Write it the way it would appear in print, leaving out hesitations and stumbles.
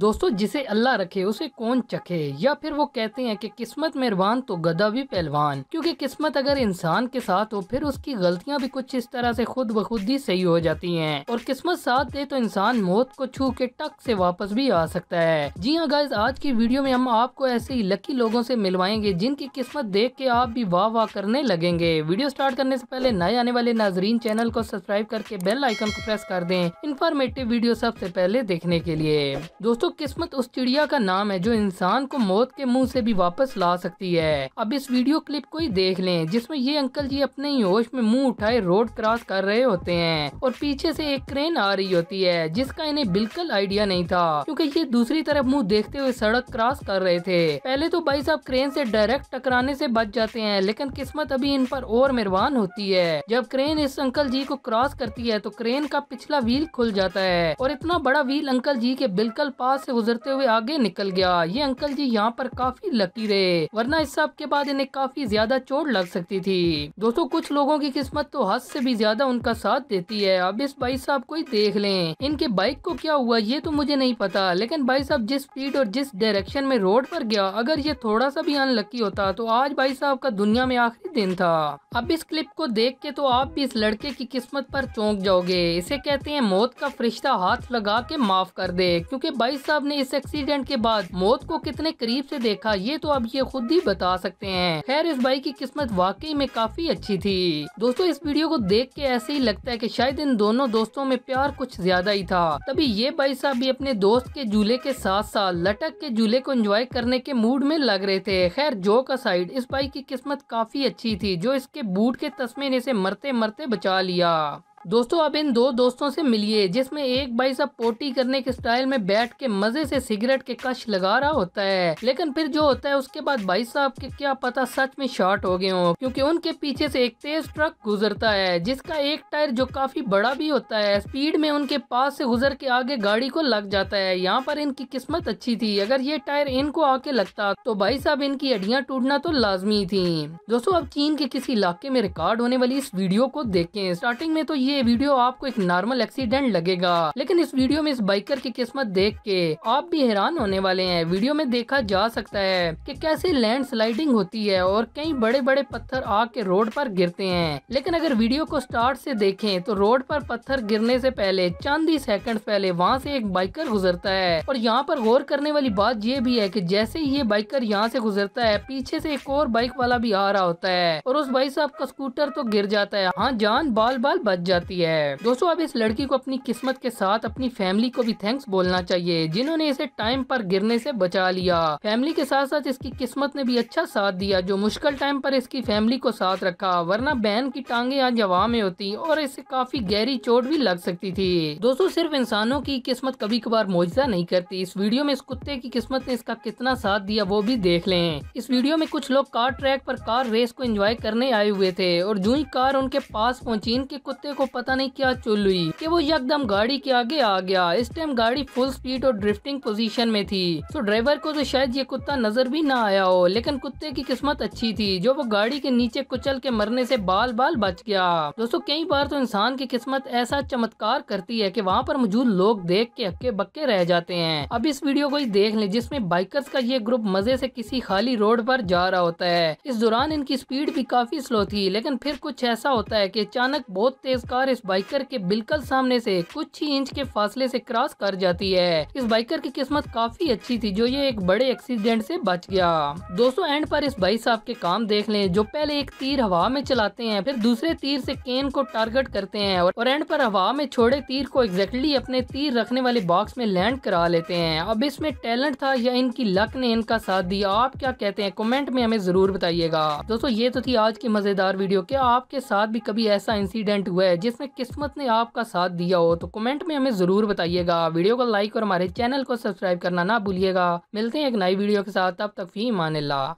दोस्तों जिसे अल्लाह रखे उसे कौन चखे, या फिर वो कहते हैं कि किस्मत मेहरबान तो गधा भी पहलवान, क्योंकि किस्मत अगर इंसान के साथ हो फिर उसकी गलतियां भी कुछ इस तरह से खुद ब खुद ही सही हो जाती हैं, और किस्मत साथ दे तो इंसान मौत को छू के टक से वापस भी आ सकता है। जी हाँ गाइस, आज की वीडियो में हम आपको ऐसे ही लकी लोगों से मिलवाएंगे जिनकी किस्मत देख के आप भी वाह वाह करने लगेंगे। वीडियो स्टार्ट करने से पहले नए आने वाले नाजरीन चैनल को सब्सक्राइब करके बेल आइकन को प्रेस कर दें इंफॉर्मेटिव वीडियो सबसे पहले देखने के लिए। तो किस्मत उस चिड़िया का नाम है जो इंसान को मौत के मुंह से भी वापस ला सकती है। अब इस वीडियो क्लिप को ही देख लें जिसमें ये अंकल जी अपने ही होश में मुंह उठाए रोड क्रॉस कर रहे होते हैं और पीछे से एक क्रेन आ रही होती है जिसका इन्हें बिल्कुल आइडिया नहीं था, क्योंकि ये दूसरी तरफ मुंह देखते हुए सड़क क्रॉस कर रहे थे। पहले तो भाई साहब क्रेन से डायरेक्ट टकराने से बच जाते हैं, लेकिन किस्मत अभी इन पर और मेहरबान होती है। जब क्रेन इस अंकल जी को क्रॉस करती है तो क्रेन का पिछला व्हील खुल जाता है और इतना बड़ा व्हील अंकल जी के बिल्कुल पास से गुजरते हुए आगे निकल गया। ये अंकल जी यहाँ पर काफी लकी रहे, वरना इस सब के बाद इन्हें काफी ज्यादा चोट लग सकती थी। दोस्तों कुछ लोगों की किस्मत तो हद से भी ज्यादा उनका साथ देती है। अब इस भाई साहब को ही देख लें, इनके बाइक को क्या हुआ ये तो मुझे नहीं पता, लेकिन भाई साहब जिस स्पीड और जिस डायरेक्शन में रोड पर गया, अगर ये थोड़ा सा भी अनलकी होता तो आज भाई साहब का दुनिया में आखिरी दिन था। अब इस क्लिप को देख के तो आप भी इस लड़के की किस्मत पर चौंक जाओगे। इसे कहते हैं मौत का फरिश्ता हाथ लगा के माफ कर दे, क्योंकि भाई साहब ने इस एक्सीडेंट के बाद मौत को कितने करीब से देखा ये तो अब ये खुद ही बता सकते हैं। खैर इस भाई की किस्मत वाकई में काफी अच्छी थी। दोस्तों इस वीडियो को देख के ऐसे ही लगता है कि शायद इन दोनों दोस्तों में प्यार कुछ ज्यादा ही था, तभी ये भाई साहब भी अपने दोस्त के झूले के साथ साथ लटक के झूले को एंजॉय करने के मूड में लग रहे थे। खैर जोक असाइड, इस भाई की किस्मत काफी अच्छी थी जो इसके बूट के तस्मे से मरते मरते बचा लिया। दोस्तों अब इन दो दोस्तों से मिलिए जिसमें एक भाई साहब पोटी करने के स्टाइल में बैठ के मजे से सिगरेट के कश लगा रहा होता है, लेकिन फिर जो होता है उसके बाद भाई साहब के क्या पता सच में शॉर्ट हो गए हों, क्योंकि उनके पीछे से एक तेज ट्रक गुजरता है जिसका एक टायर जो काफी बड़ा भी होता है स्पीड में उनके पास से गुजर के आगे गाड़ी को लग जाता है। यहाँ पर इनकी किस्मत अच्छी थी, अगर ये टायर इनको आके लगता तो भाई साहब इनकी हड्डियाँ टूटना तो लाजमी थी। दोस्तों अब चीन के किसी इलाके में रिकॉर्ड होने वाली इस वीडियो को देखें। स्टार्टिंग में तो ये वीडियो आपको एक नॉर्मल एक्सीडेंट लगेगा, लेकिन इस वीडियो में इस बाइकर की किस्मत देख के आप भी हैरान होने वाले हैं। वीडियो में देखा जा सकता है कि कैसे लैंडस्लाइडिंग होती है और कई बड़े बड़े पत्थर आके रोड पर गिरते हैं, लेकिन अगर वीडियो को स्टार्ट से देखें तो रोड पर पत्थर गिरने से पहले चंद ही सेकंड पहले वहाँ से एक बाइकर गुजरता है। और यहाँ पर गौर करने वाली बात ये भी है कि जैसे ही ये बाइकर यहाँ से गुजरता है पीछे से एक और बाइक वाला भी आ रहा होता है और उस भाई साहब का स्कूटर तो गिर जाता है, हाँ जान बाल बाल बच जाती है। दोस्तों अब इस लड़की को अपनी किस्मत के साथ अपनी फैमिली को भी थैंक्स बोलना चाहिए जिन्होंने इसे टाइम पर गिरने से बचा लिया। फैमिली के साथ साथ इसकी किस्मत ने भी अच्छा साथ दिया जो मुश्किल टाइम पर इसकी फैमिली को साथ रखा, वरना बहन की टांगे आज हवा में होती और इसे काफी गहरी चोट भी लग सकती थी। दोस्तों सिर्फ इंसानों की किस्मत कभी कभार मौजूदा नहीं करती। इस वीडियो में इस कुत्ते की किस्मत ने इसका कितना साथ दिया वो भी देख ले। इस वीडियो में कुछ लोग कार ट्रैक पर कार रेस को एंजॉय करने आए हुए थे और जो ही कार उनके पास पहुँची इनके कुत्ते को पता नहीं क्या चुल हुई कि वो एकदम गाड़ी के आगे आ गया। इस टाइम गाड़ी फुल स्पीड और ड्रिफ्टिंग पोजीशन में थी, तो ड्राइवर को तो शायद ये कुत्ता नजर भी ना आया हो, लेकिन कुत्ते की किस्मत अच्छी थी जो वो गाड़ी के नीचे कुचल के मरने से बाल बाल बच गया। दोस्तों कई बार तो इंसान की किस्मत ऐसा चमत्कार करती है कि वहाँ पर मौजूद लोग देख के हक्के बक्के रह जाते हैं। अब इस वीडियो को ही देख ले जिसमे बाइकर्स का ये ग्रुप मजे से किसी खाली रोड पर जा रहा होता है। इस दौरान इनकी स्पीड भी काफी स्लो थी, लेकिन फिर कुछ ऐसा होता है की अचानक बहुत तेज कार इस बाइकर के बिल्कुल सामने से कुछ ही इंच के फासले से क्रॉस कर जाती है। इस बाइकर की किस्मत काफी अच्छी थी जो ये एक बड़े एक्सीडेंट से बच गया। दोस्तों एंड पर इस भाई साहब के काम देख लें जो पहले एक तीर हवा में चलाते हैं फिर दूसरे तीर से केन को टारगेट करते हैं और एंड पर हवा में छोड़े तीर को एग्जैक्टली अपने तीर रखने वाले बॉक्स में लैंड करा लेते हैं। अब इसमें टैलेंट था या इनकी लक ने इनका साथ दिया, आप क्या कहते हैं कमेंट में हमें जरूर बताइएगा। दोस्तों ये तो थी आज की मजेदार वीडियो, क्या आपके साथ भी कभी ऐसा इंसिडेंट हुआ जिसमें किस्मत ने आपका साथ दिया हो तो कमेंट में हमें जरूर बताइएगा। वीडियो को लाइक और हमारे चैनल को सब्सक्राइब करना ना भूलिएगा। मिलते हैं एक नई वीडियो के साथ, तब तक फी मानिल्ला।